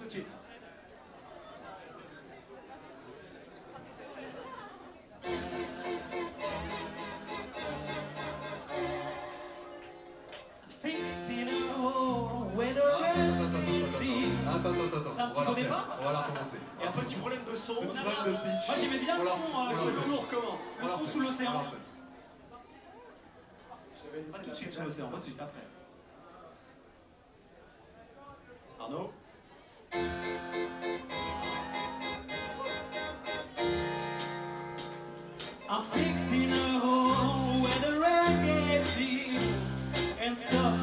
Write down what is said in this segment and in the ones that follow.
tout de suite. Il y a un petit problème de son. Moi j'aimais bien le son. Le son sous l'océan. Pas tout de suite sous l'océan, pas tout de suite après. Arnaud. I'm fixing a hole where the reggae seems and stuff.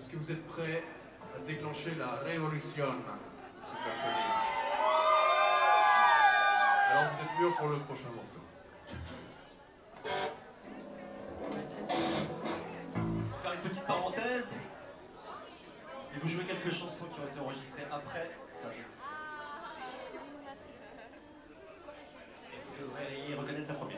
Est-ce que vous êtes prêts à déclencher la révolution, Supersonic? Alors vous êtes mûrs pour le prochain morceau. On va faire une petite parenthèse. Et vous jouez quelques chansons qui ont été enregistrées après. Ça vient. Et vous devrez y reconnaître la première.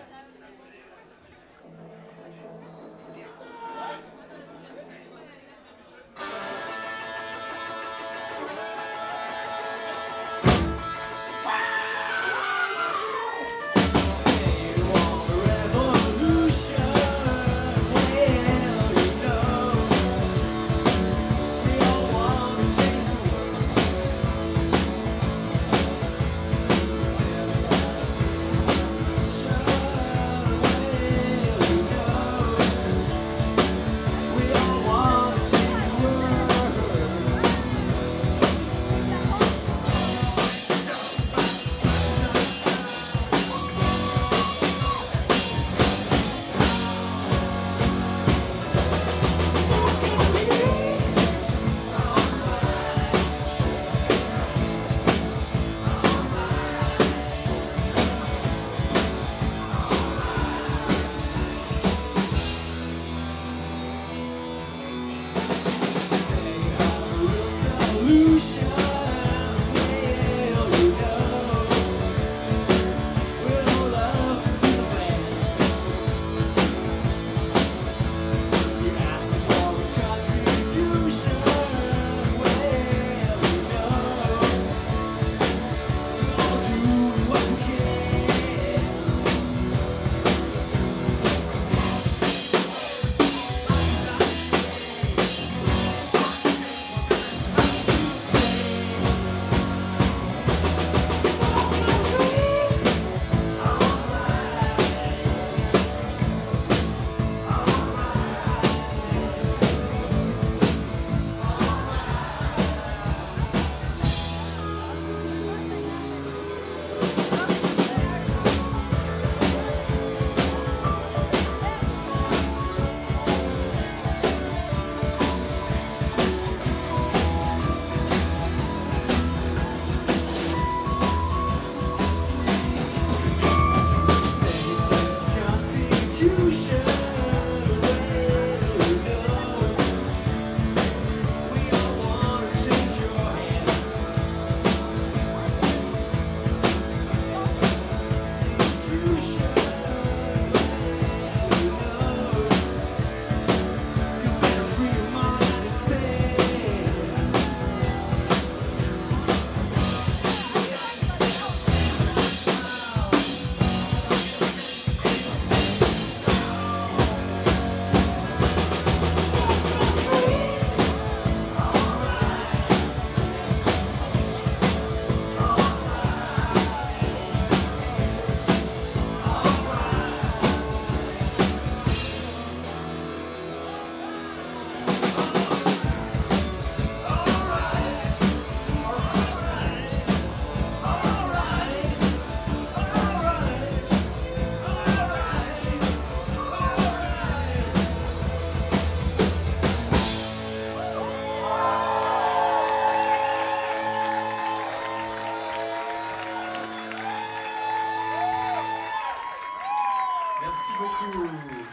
beaucoup.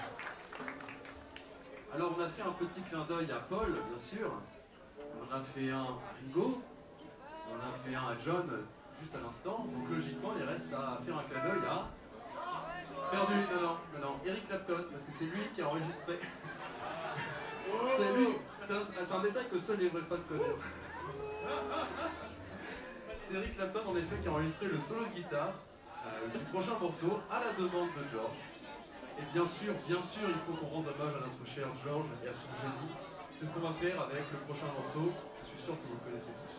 Alors on a fait un petit clin d'œil à Paul, bien sûr. On a fait un à Ringo. On a fait un à John juste à l'instant. Donc logiquement, il reste à faire un clin d'œil à... Perdu, non, Eric Clapton, parce que c'est lui qui a enregistré. C'est lui. C'est un détail que seuls les vrais fans connaissent. C'est Eric Clapton, en effet, qui a enregistré le solo de guitare du prochain morceau, à la demande de George. Et bien sûr, il faut qu'on rende hommage à notre cher George et à son génie. C'est ce qu'on va faire avec le prochain morceau, je suis sûr que vous connaissez tous.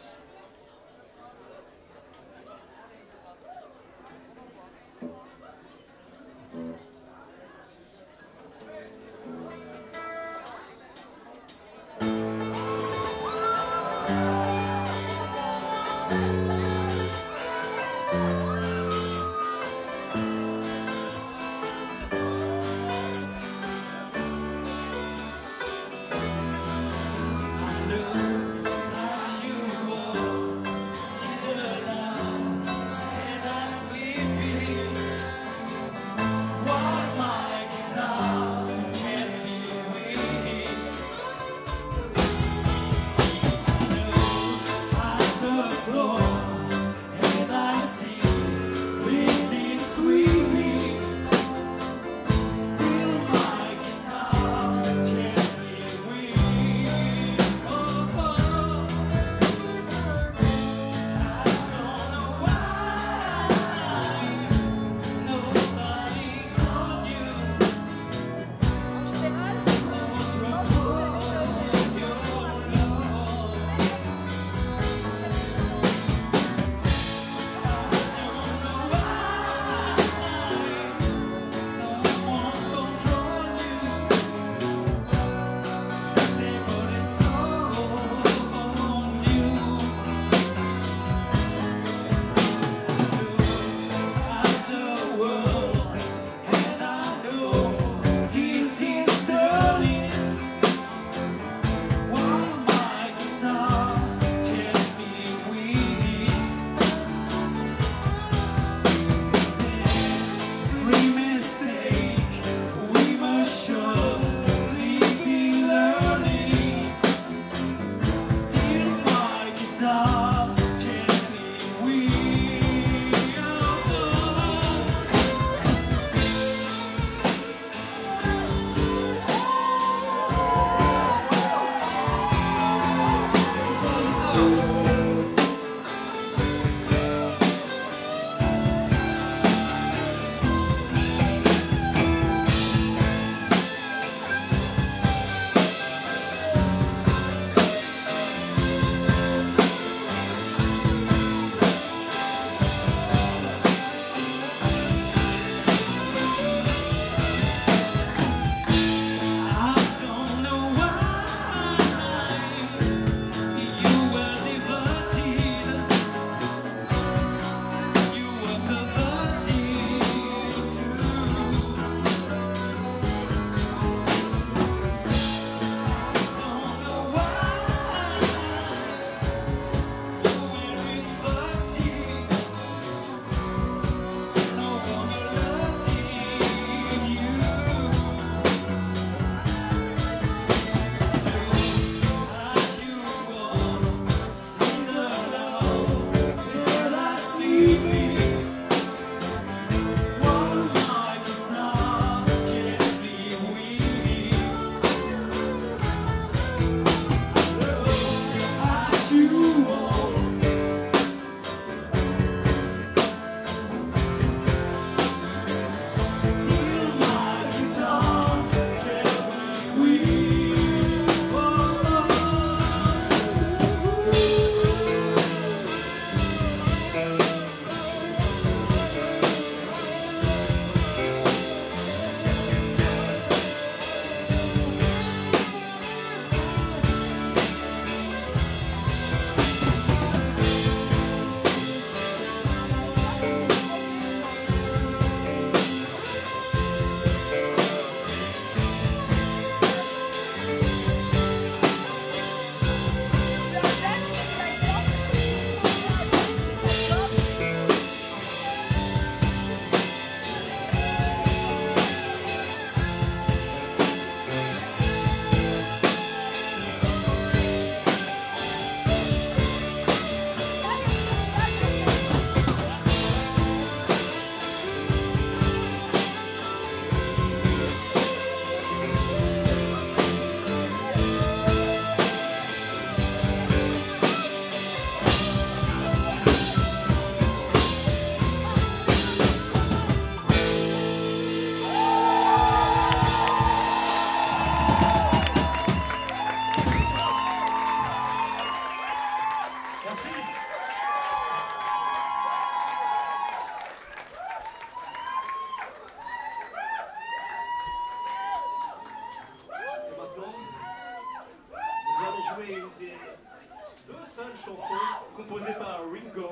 chanson composée par Ringo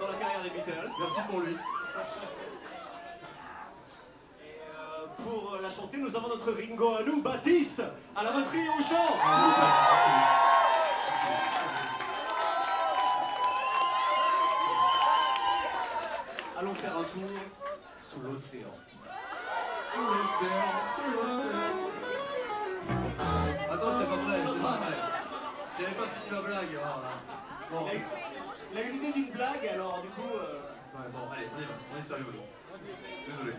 dans la carrière des Beatles. Merci pour lui. Pour la chanter, nous avons notre Ringo à nous, Baptiste, à la batterie et au chant. Allons faire un tour sous l'océan. Sous l'océan, sous l'océan. Attends, c'est pas vrai, c'est pas vrai. J'avais pas fini ma blague. Oh, bon. Il a eu l'idée d'une blague, alors du coup... Ouais, bon, allez, on y va, on est sérieux. Désolé.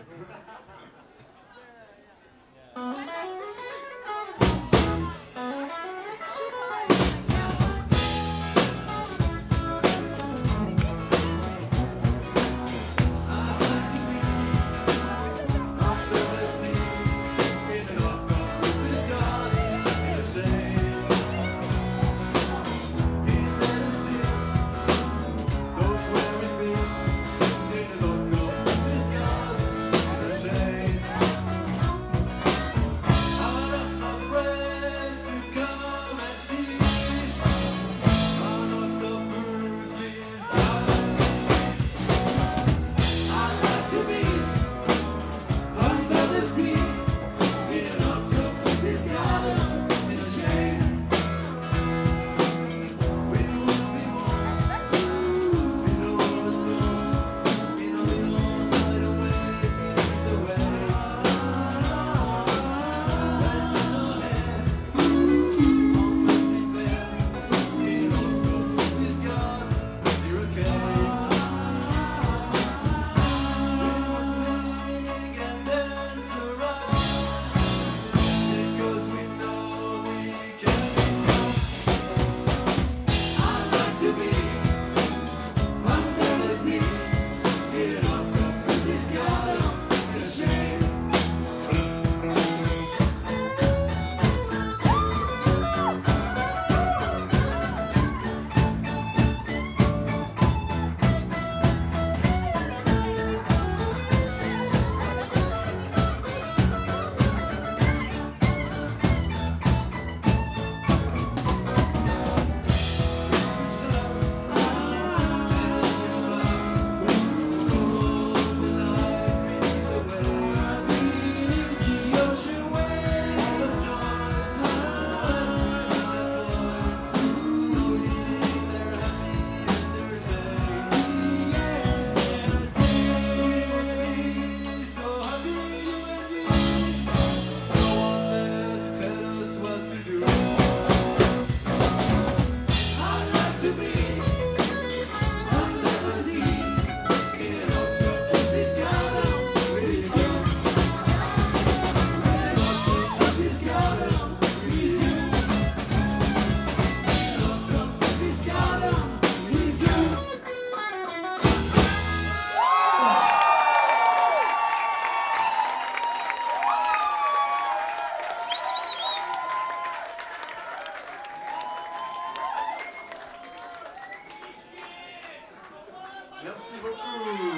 Merci beaucoup.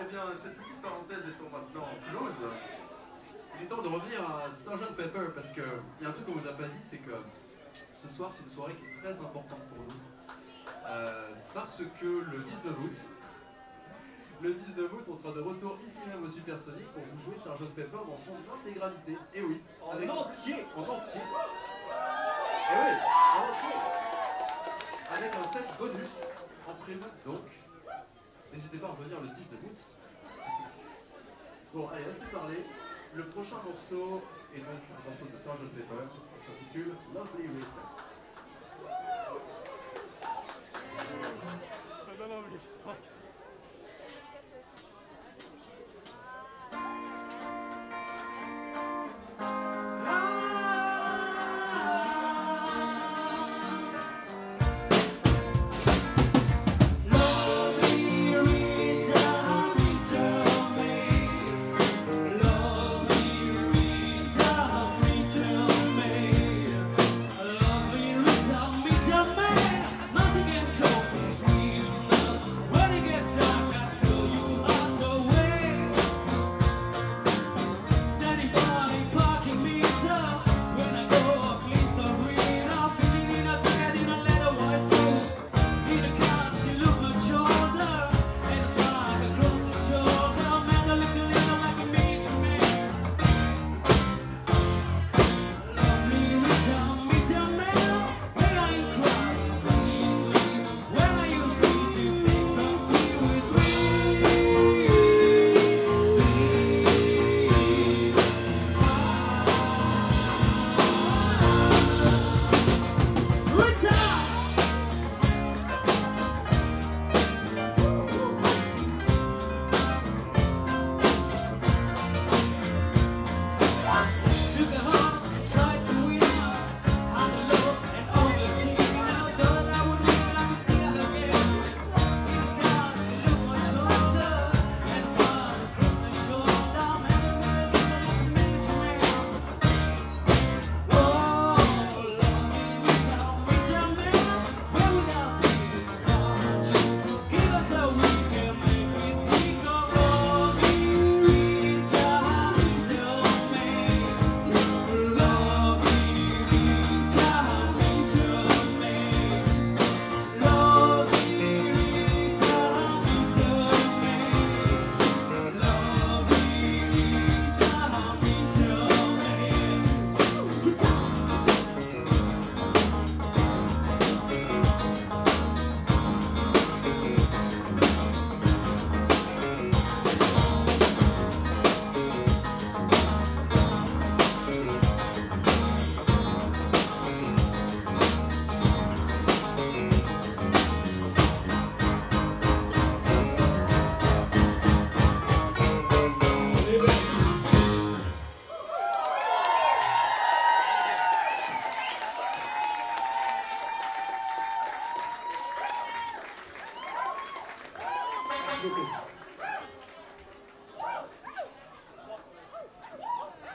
Eh bien, cette petite parenthèse étant maintenant close, il est temps de revenir à Sergent Pepper parce qu'il y a un truc qu'on vous a pas dit, c'est que ce soir c'est une soirée qui est très importante pour nous. Parce que le 19 août, on sera de retour ici même au Supersonic pour vous jouer Sergent Pepper dans son intégralité. Et oui, en entier. Et oui, en entier. Avec un set bonus en prime, donc n'hésitez pas à revenir le 19 août. Bon, allez, assez parlé. Le prochain morceau est donc un morceau de Sergent Pepper qui s'intitule Lovely Rita. Ça donne envie. Lovely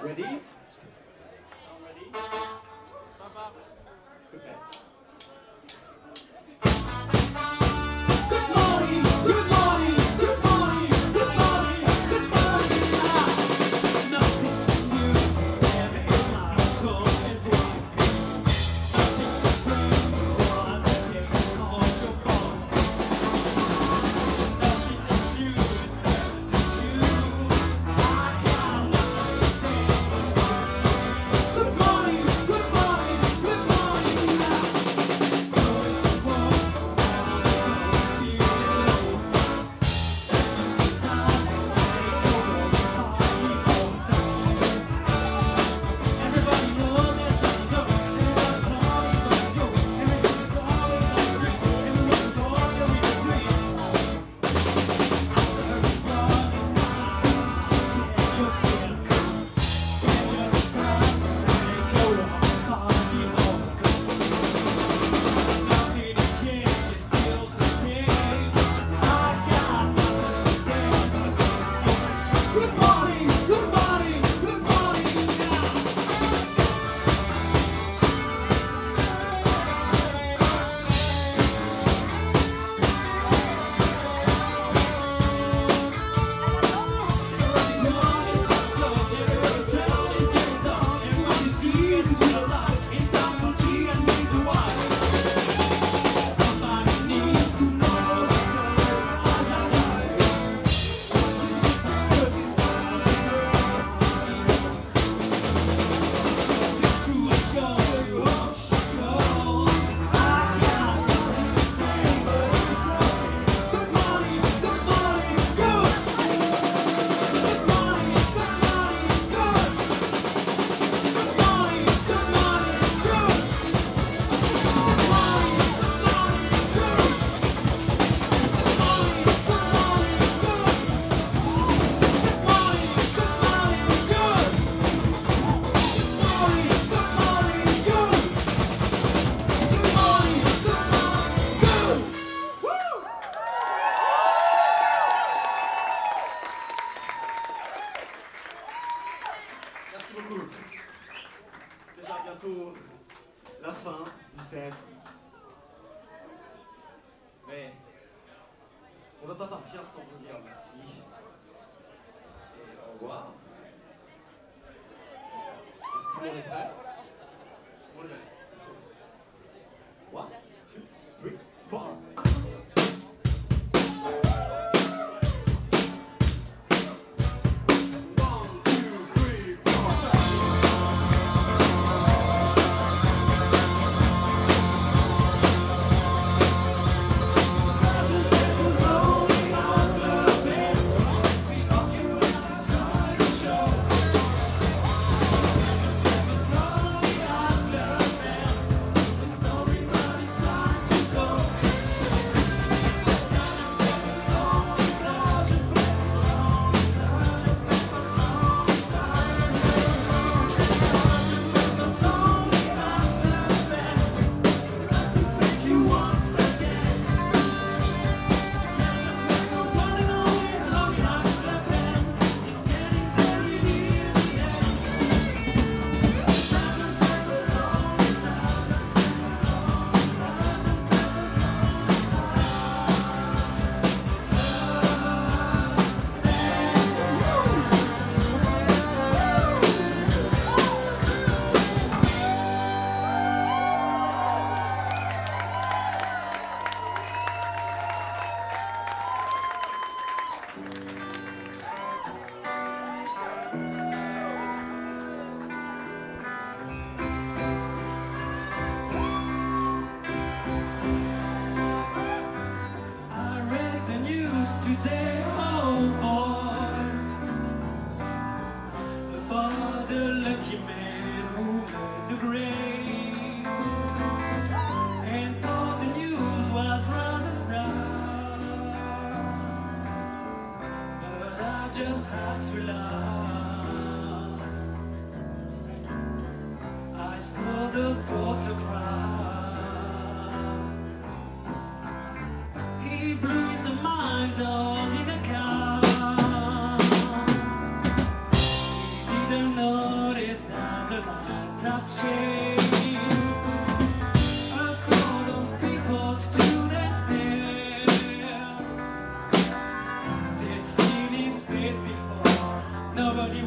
Ready? Somebody? Papa? Prepare. No.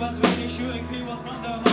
was really shooting, he was from the house.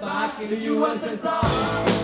back in the USSR.